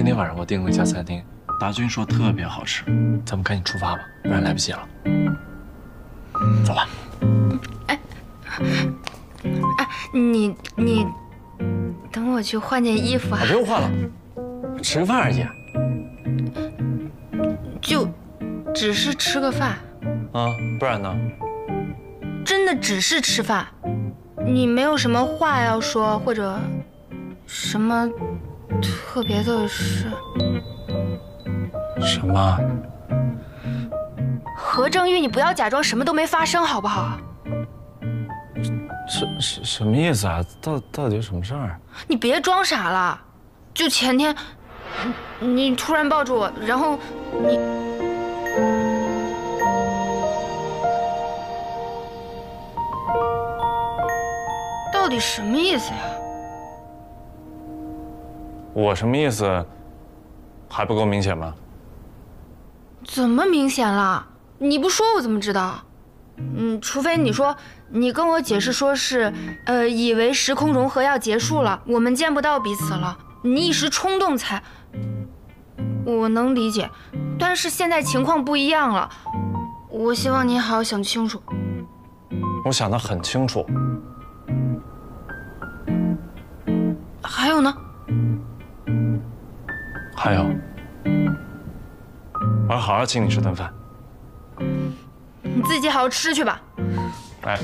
今天晚上我订了一家餐厅，达军说特别好吃，咱们赶紧出发吧，不然来不及了。走吧。哎，你等我去换件衣服啊！不用换了，吃个饭而已。就只是吃个饭啊，不然呢？真的只是吃饭，你没有什么话要说或者什么特别的事？什么？何正玉，你不要假装什么都没发生，好不好？什么意思啊？到底什么事儿？你别装傻了，就前天你突然抱住我，然后你。 到底什么意思呀？我什么意思还不够明显吗？怎么明显了？你不说我怎么知道？除非你说你跟我解释说是，以为时空融合要结束了，我们见不到彼此了，你一时冲动才。我能理解，但是现在情况不一样了，我希望你好好想清楚。我想得很清楚。 还有呢？还有，我要好好请你吃顿饭。你自己好好吃去吧。哎。